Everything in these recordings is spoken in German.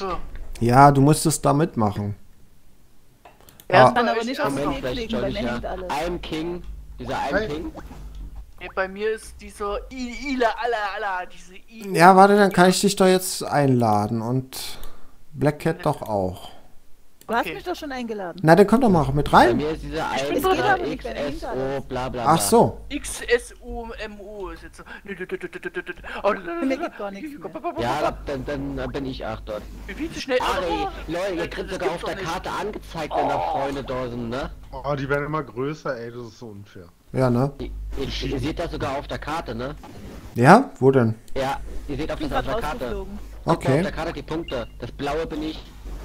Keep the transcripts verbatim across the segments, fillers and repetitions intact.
So. Ja, du musst es da mitmachen. Ja, ah. Kann aber nicht auf Moment, vielleicht soll ich ja. I'm King. Dieser I'm Nein. King. Ja, bei mir ist dieser I, Ila, Alla, Alla, diese I. Ja, warte, dann kann ich dich doch jetzt einladen und BlackCat ja. doch auch. Du hast okay. mich doch schon eingeladen. Na, dann komm doch mal mit rein. Bei mir ist dieser ich bin so X S O, bla, bla, bla. Ach so. X S O M O ist jetzt so. Mir geht gar nichts mehr. Ja, dann, dann bin ich auch dort. Wie zu schnell. Ah, ey, Leute, ihr kriegt sogar auf der Karte angezeigt, wenn da Freunde da sind, ne? Oh, die werden immer größer, ey, das ist so unfair. Ja, ne? Ihr seht das sogar auf der Karte, ne? Ja? Wo denn? Ja, ihr seht auf der Karte. Okay. Auf der Karte die Punkte. Das blaue bin ich.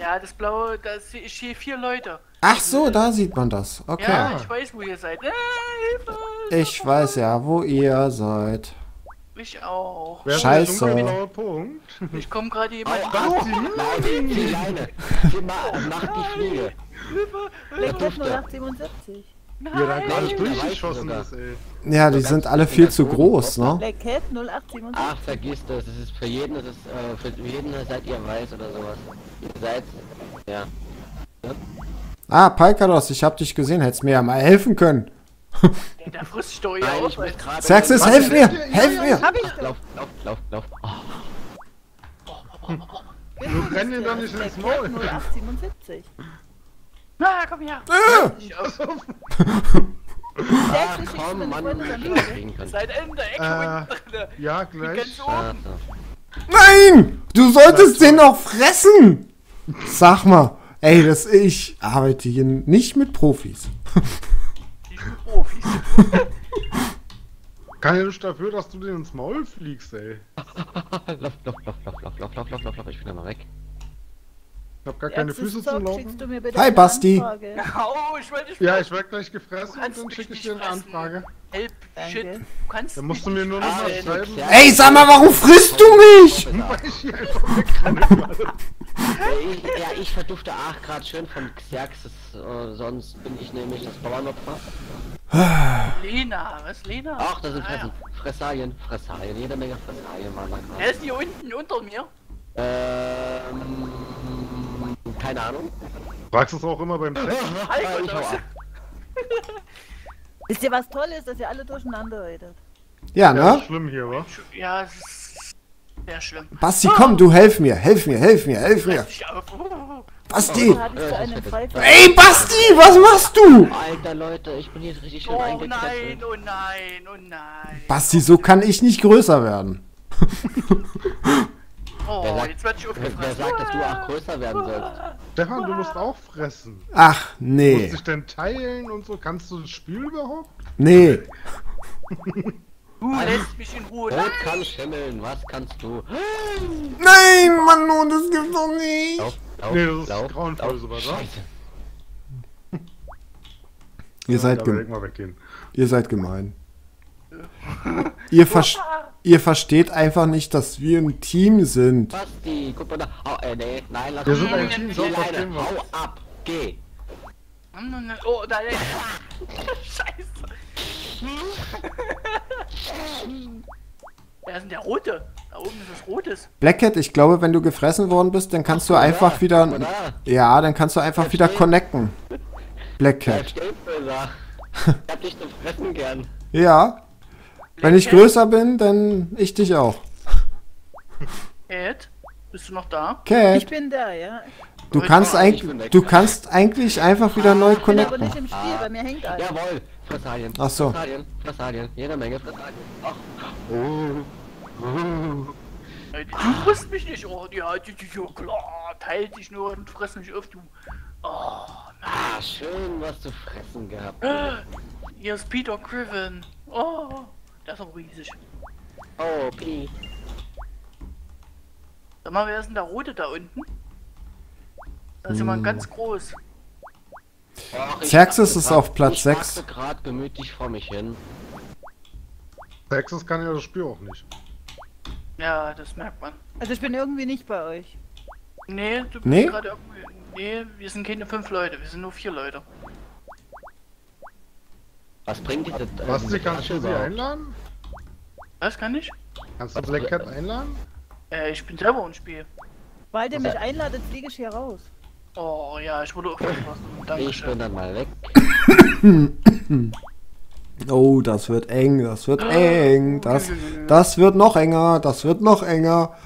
Ja, das blaue, da stehen vier Leute. Ach so, da sieht man das. Okay. Ja, ich weiß, wo ihr seid. Äh, ich weiß ja, wo ihr seid. Ich auch. Wer Scheiße. Ich komme gerade jemand. Oh, nein, die Leine. Macht die Fliege. Der dufte. Nein. Ja, dann gerade durchgeschossen ist, ey. Ja, die sind alle viel zu groß, ne? BlackCat null acht sieben sieben. Ach, vergiss das, das ist für jeden, das ist äh, für jeden seid ihr weiß oder sowas. Ihr seid, ja. ja. Ah, Palkadors, ich hab dich gesehen, hättest mir ja mal helfen können. Ja, da frisst ich doch ja auch. Xerxes, helf mir, helf mir! Hab ich lauf, lauf, lauf, lauf. Oh. Oh, oh, oh, oh. Du rennst dir doch nicht ins Maul. null acht sieben sieben. Na, komm her! Ah. Ah, komm, Mann, Seit Ende, Ecke äh, ja, gleich. Nein! Du solltest den noch fressen! Sag mal, ey, das ich arbeite hier nicht mit Profis. Nicht mit Profis. Kann ja nicht dafür, dass du den ins Maul fliegst, ey. Lauf, lauf, lauf, lauf, lauf, lauf, lauf, lauf, lauf, ich bin da mal weg. Ich hab gar keine Füße zum Laufen. Hi Basti! Oh, ich werd nicht ja, ich werd gleich gefressen und dann schicke ich dir eine Anfrage. Help, shit. Du kannst dann musst du mir nur noch mal schreiben. Ey, sag mal, warum frisst du mich? Ja, ich verdufte auch gerade schön von Xerxes, sonst bin ich nämlich das Bauernopfer. Lena, was Lena? Ach, das sind Fressen. Fressalien, Fressalien, jede Menge Fressalien waren da gerade. Er ist hier unten unter mir. Ähm... Keine Ahnung. Fragst du es auch immer beim Sex? Wisst ihr, was toll ist, dass ihr alle durcheinander redet? Ja, ne? Ja, das ist schlimm hier, wa? Ja, es ist sehr schlimm. Basti, komm, du helf mir, helf mir, helf mir, helf mir. Basti! Ey, Basti, was machst du? Alter, Leute, ich bin jetzt richtig schön eingekettet. Oh nein, oh nein, oh nein. Basti, so kann ich nicht größer werden. Oh, wer sagt, jetzt werd ich aufgefressen. Wer sagt, dass du auch größer werden sollst? Stefan, du musst auch fressen. Ach, nee. Du musst dich denn teilen und so? Kannst du das Spiel überhaupt? Nee. Du lässt mich in Ruhe. Rot kann schimmeln, was kannst du? Nein, Mann, oh, das gibt's doch nicht. Lauf, lauf, nee, das ist lauf, grauenvoll lauf, sowas, oder? Ihr seid gemein. Ihr seid gemein. Ihr versteht... Ihr versteht einfach nicht, dass wir ein Team sind. Basti, guck mal da. Oh, äh, nee, nein, lass uns ein Team, so verstehen wir. Hau ab, geh. Oh, da ist. Scheiße. Wer ist denn der Rote? Da oben ist was Rotes. BlackCat, ich glaube, wenn du gefressen worden bist, dann kannst du einfach wieder. Ja, dann kannst du einfach wieder connecten. BlackCat. Ich hab dich zum Fressen gern. Ja. Wenn ich größer bin, dann ich dich auch. Cat, bist du noch da? Cat. Ich bin da, ja. Du kannst eigentlich, du kannst eigentlich einfach wieder neu connecten. Ich bin aber nicht im Spiel, bei mir hängt alles. Jawohl, Fressalien. Ach so. Fressalien, Fressalien, jede Menge Fressalien. Ach. Du frisst mich nicht, oh, ja, klar, teil dich nur und friss mich auf, du. Oh, na, schön, was zu fressen gehabt. Hier ist Peter Griffin. Oh. Das ist aber riesig. Oh, Pi. Sag mal, wer ist denn der Rote da unten? Da ist hm. jemand ganz groß. Xerxes ist grad, auf Platz sechs. Ich gerade gemütlich vor mich hin. Xerxes kann ja das Spiel auch nicht. Ja, das merkt man. Also ich bin irgendwie nicht bei euch. Nee, du bist nee? gerade irgendwie... Nee, wir sind keine fünf Leute, wir sind nur vier Leute. Was bringt die denn? Basti, kannst du sie einladen? Was, kann ich? Kannst du BlackCat einladen? Äh, ich bin selber im Spiel. Weil der mich einladet, fliege ich hier raus. Oh ja, ich wurde auch verlassen. Dankeschön. Ich bin dann mal weg. Oh, das wird eng, das wird eng. Das, das wird noch enger, das wird noch enger.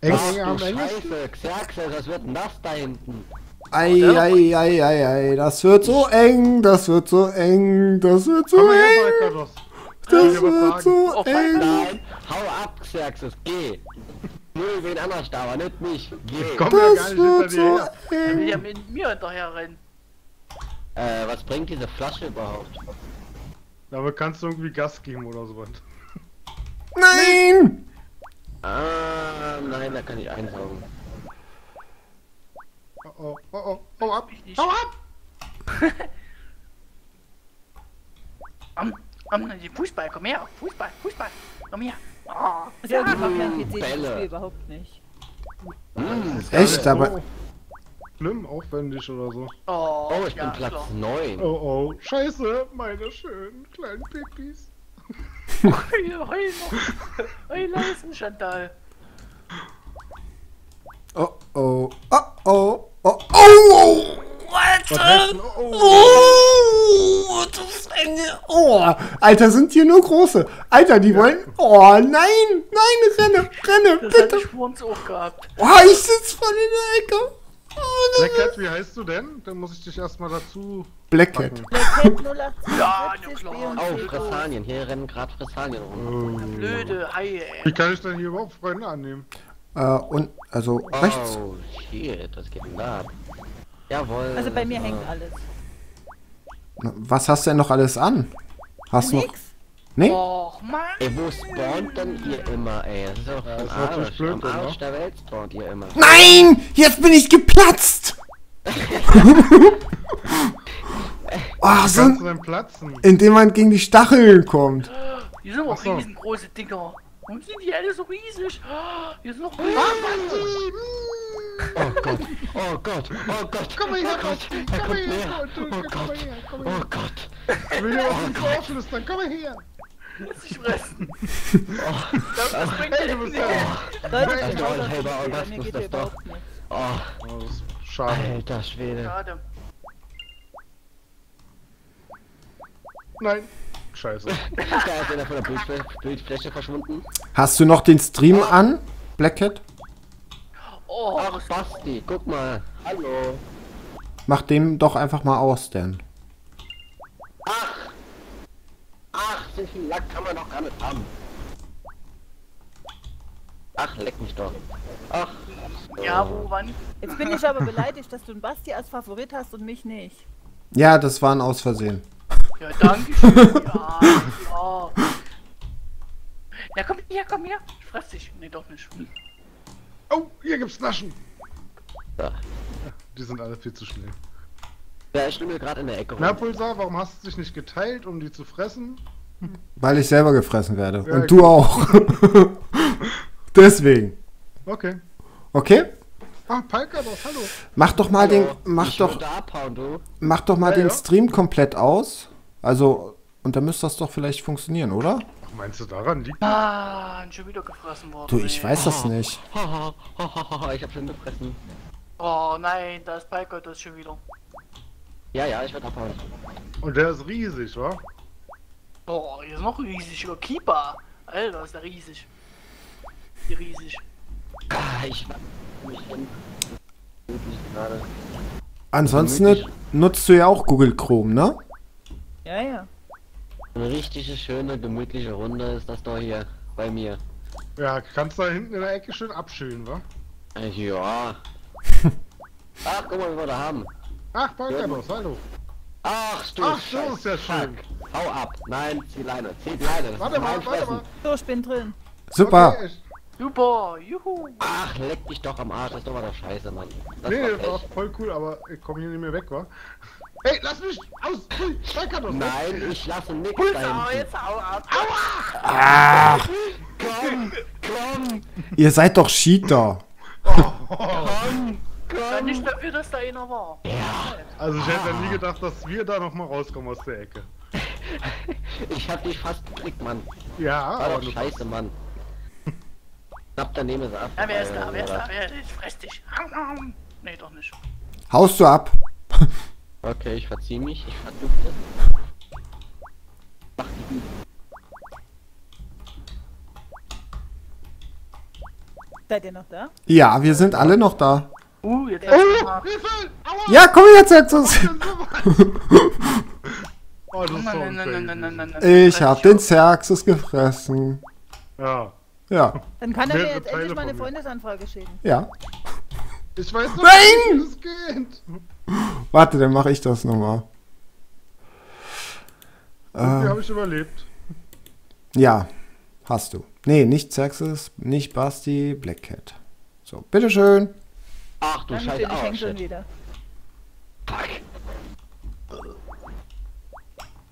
Ex Ach, Scheiße, Xerxes, das wird nass da hinten. Ei, ei, ei, ei, ei, das wird so eng, das wird so eng, das wird so eng. Das wird so eng. Nein, hau ab, Xerxes, geh. Nur wen anders da, aber nicht mich. Geh. Das wird so eng. Dann will ja mit mir hinterher rennen. Äh, was bringt diese Flasche überhaupt? Aber kannst du irgendwie Gas geben oder sowas? Nein! Ah, nein, da kann ich einsaugen. Oh oh, oh oh, oh ab! Hau ab! Am, am, Fußball, komm her! Fußball, Fußball! Komm her! Oh, ja, ja, komm her! Ich sehe das Spiel überhaupt nicht. Mmh, echt, aber... Schlimm, aufwendig oder so. Oh, oh ich ja, bin Platz so. neun. Oh oh, scheiße, meine schönen kleinen Pippis. Heul, heul, heul, leisen, Chantal. Oh oh, oh oh, oh oh, Alter! Oh, das Enge. Oh, Alter, sind hier nur große. Alter, die ja. wollen. Oh nein, nein, renne, renne, das bitte. Ich Schwurms auch gehabt. Oh, ich sitz voll in der Ecke. BlackCat, wie heißt du denn? Dann muss ich dich erstmal dazu. BlackCat. BlackCat null acht. Ja, ja klar. Oh, Fressalien. Hier rennen gerade Fressalien rum. Oh. Blöde Haie, ey. Wie kann ich denn hier überhaupt Freunde annehmen? Äh, und, also, oh, rechts. Oh, shit, das geht denn da? Jawohl. Also bei mir hängt alles. Was hast du denn noch alles an? Hast du noch... Nee? Och, Mann. Ey, wo spawnt denn ihr immer, ey? Das ist doch ein Arsch. Blöd, am Arsch der Welt spawnt ihr immer. Nein! Jetzt bin ich geplatzt! Ach, so ein, indem man gegen die Stacheln kommt. Hier sind auch riesengroße Dinger. Warum sind die alle so riesig? Hier sind noch riesig. Oh Gott, oh Gott, oh Gott, komm mal her, Gott, komm mal her, Gott, oh Gott. Wenn hier was offen ist, dann komm mal her. Muss ich fressen. Oh, das bringt hey, nicht. Oh, Leute, das ist doch selber, aber das muss das doch. Oh, das ist schade. Alter Schwede. Schade. Nein. Scheiße. Da ist einer von der Bildfläche verschwunden. Hast du noch den Stream an, BlackCat? Oh, ach, Basti, guck mal. Hallo. Mach dem doch einfach mal aus, denn. Ach! Ach, so viel Lack kann man doch gar nicht haben. Ach, leck mich doch. Ach. So. Ja, wo, wann? Jetzt bin ich aber beleidigt, dass du einen Basti als Favorit hast und mich nicht. Ja, das war ein Ausversehen. Ja, danke schön. Ja, ja. Na komm hier, komm hier. Ich fress dich. Nee, doch nicht. Oh, hier gibt's Naschen. Ja. Die sind alle viel zu schnell. Ja, ich stimme gerade in der Ecke rum. Na, Pulsar, warum hast du dich nicht geteilt, um die zu fressen? Weil ich selber gefressen werde. Ja, und du auch. Deswegen. Okay. Okay? Ah, Palkadors, hallo. Mach doch mal hallo. den... Mach ich doch, da, mach doch mal ja, den ja. Stream komplett aus. Also, und dann müsste das doch vielleicht funktionieren, oder? Ach, meinst du, daran liegt... Ah, schon wieder gefressen worden. Du, ich ey. weiß das nicht. Ich hab schon gefressen. Oh nein, da ist Palkadors schon wieder. Ja, ja, ich werde abhauen. Und der ist riesig, wa? Boah, hier ist noch riesig. Oh, Keeper. Alter, ist der riesig. Die riesig. Ah, ich... Ansonsten nutzt du ja auch Google Chrome, ne? Ja, ja. Eine richtige, schöne, gemütliche Runde ist das doch hier bei mir. Ja, kannst da hinten in der Ecke schön abschülen, wa? Ja. Ach, guck mal, wie wir da haben. Ach, Palkadors, hallo. Ach, du Ach, so ist ja schön. Fuck. Hau ab. Nein, zieh Leine, zieh Leine. Das warte mal, warte mal. So, ich bin drin. Super. Okay, super, juhu. Ach, leck dich doch am Arsch, das ist doch mal der Scheiße, Mann. Das nee, das war voll cool, aber ich komm hier nicht mehr weg, wa? Hey, lass mich aus! Pul, Palkadors! Nein, weg. Ich lasse nix Pulsar, dahin. Jetzt hau ab! Aua! Ach! Komm, komm! Ihr seid doch Cheater! Oh, oh. Komm! Komm! Nicht dafür, dass da einer war. Ja. Also ich hätte ja nie gedacht, dass wir da nochmal rauskommen aus der Ecke. Ich hab dich fast gekriegt, Mann. Ja, war aber doch scheiße, Mann. Knapp daneben ist er ab. Ja, wer ist da? Wer ist da? Wer ist da? Ich fress dich. Nee, doch nicht. Haust du ab? Okay, ich verzieh mich. Ich verdufte. Mach die Hüte. Seid ihr noch da? Ja, wir sind alle noch da. Uh, jetzt hat's gemacht. Ja, komm jetzt, jetzt. Oh, das ist so unfair. Ich hab den Xerxes gefressen. Ja. Ja. Dann kann er mir jetzt endlich meine Freundesanfrage schicken. Ja. Ich weiß noch nicht, wie das geht. Warte, dann mache ich das nochmal. Wie ähm. habe ich überlebt? Ja, hast du. Nee, nicht Xerxes, nicht Basti, BlackCat. So, bitteschön. Ach du Scheiße, ich häng schon wieder. Fuck.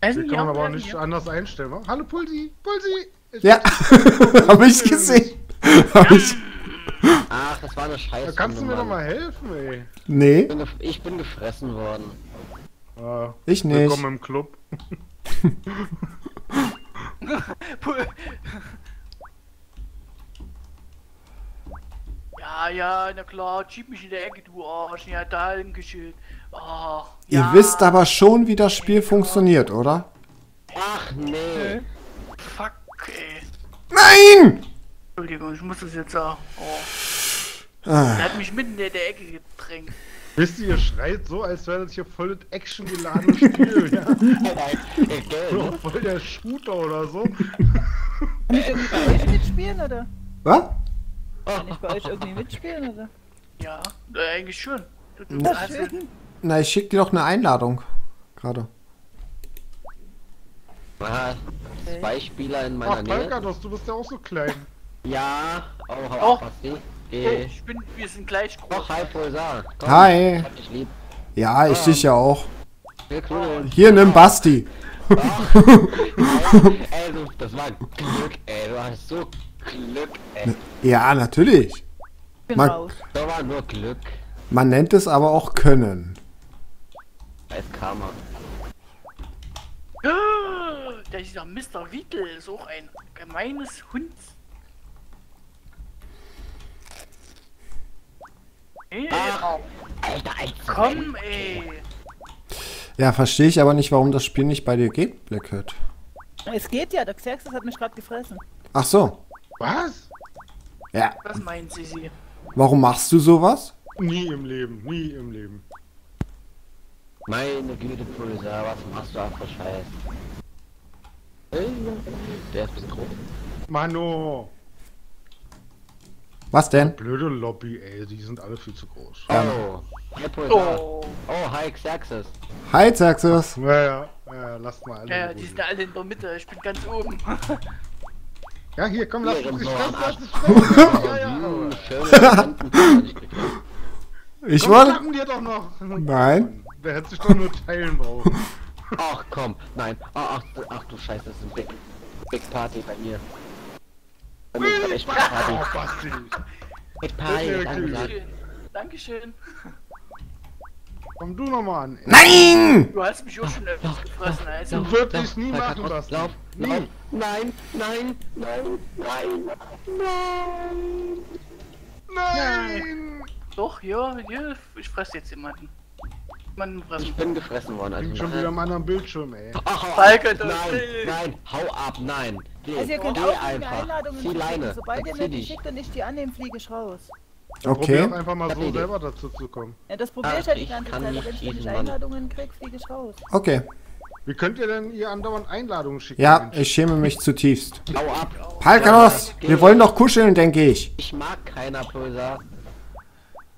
Das kann man aber auch nicht anders einstellen, wa? Hallo Pulsi, Pulsi! Ich ja, hab ich gesehen. Hab ich. Ach, das war eine Scheiße. Da kannst du mir doch mal helfen, ey. Nee. Ich bin, ich bin gefressen worden. Ah, ich nicht. Willkommen im Club. Ja, ja, na klar, schieb mich in der Ecke, du Arsch. Ja, da im Geschirr. Ach, ihr ja. wisst aber schon, wie das Spiel ja. funktioniert, oder? Ach, nee. Fuck, ey. Nein! Entschuldigung, ich muss das jetzt sagen. Oh. Ah. Er hat mich mitten in der Ecke gedrängt. Wisst ihr, ihr schreit so, als wäre das hier voll das actiongeladenes Spiel, ja? So, voll der Shooter oder so. Kann ich irgendwie bei euch mitspielen, oder? Was? Kann ich bei euch irgendwie mitspielen, oder? Ja, äh, eigentlich schon. Du, du das schön. Na, ich schick dir doch eine Einladung. Gerade. Ah, zwei Spieler in meiner Ach, Nähe. Ach, Palkadors, du bist ja auch so klein. Ja, aber auch Basti. Hey, ich bin, wir sind gleich groß. Doch, hi Pulsar. Komm, hi. Ich hab dich lieb. Ja, ich dich ja auch. Willkommen. Hier, nimm Basti. Ey, also, das war Glück, ey. Du hast so Glück, ey. Ja, natürlich. Man, das war nur Glück. Man nennt es aber auch Können. Als Karma. Der ist doch Mister Wiedel, ist auch ein gemeines Hund. Ey, Ach, Alter, Alter, komm, ey. Ja, verstehe ich aber nicht, warum das Spiel nicht bei dir geht, BlackCat. Es geht ja, der Xerxes hat mich gerade gefressen. Ach so. Was? Ja. Was meint sie sie? Warum machst du sowas? Nie im Leben, nie im Leben. Meine Güte, Pulsar, was machst du auch für Scheiß? Der ist ein bisschen grob. Mano! Was denn? Blöde Lobby, ey, die sind alle viel zu groß. Oh, hi Pulsar. Oh, hi Xerxes. Hi Xerxes. Ja, ja, ja, lasst mal alle. Ja, ja, die sind alle in der Mitte, ich bin ganz oben. Ja, hier, komm, lass uns fressen, lass uns fressen. Ja, ja. Ich wollte. Wir packen dir doch noch. Nein. Wer hätte sich doch nur teilen brauchen. Ach komm, nein. Ach, ach, ach du Scheiße, das ist ein Big, Big Party bei mir. Ich Party. Mit Party, danke. Dankeschön. Komm du nochmal an. Ey. Nein! Du hast mich auch schon öfters gefressen, Alter. Du würdest nie machen, das. Lauf, nein, nein, nein, nein, nein, nein, nein. Doch, ja, ja, ich fresse jetzt jemanden. Mann, ich bin gefressen worden. Also ich bin schon wieder am anderen Bildschirm, ey. Ach, oh, Falke, nein, nein, hau ab, nein. Geh, also ihr könnt geh auch einfach. Zieh Leine. Sobald ihr mir die schickt und ich die annehme, fliege ich raus. Okay. Probier einfach mal so selber dazu zu kommen. Ja, das probiere ich halt die ganze Zeit. Wenn ich nicht Einladungen krieg, fliege ich raus. Okay. Wie könnt ihr denn ihr andauernd Einladungen schicken? Ja, ich schäme mich zutiefst. Hau ab. Palkadors, wir wollen doch kuscheln, denke ich. Ich mag keiner, Pulsar.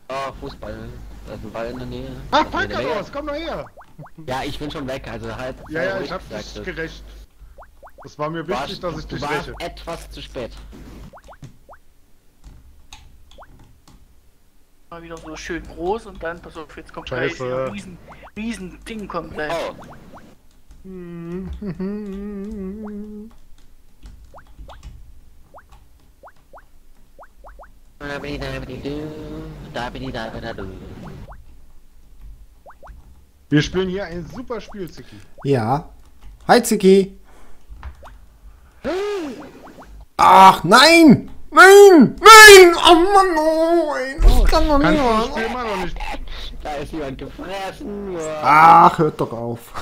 Oh, Fußball. Da ist ein Ball in der Nähe. Ach, Palkadors, komm mal her! Ja, ich bin schon weg, also halt. Ja, ja, ich hab dich gerecht. Das war mir wichtig, dass ich dich räche. Du warst etwas zu spät. Mal wieder so schön groß und dann, pass auf, jetzt kommt gleich ein riesen, riesen Ding kommt gleich. Oh. Wir spielen hier ein super Spiel, Ziki. Ja. Hi, Ziki. Ach, nein! Nein! Nein! Oh Mann, oh! Ey, das oh, kann doch nicht machen! Da ist jemand gefressen! Ach, hört doch auf!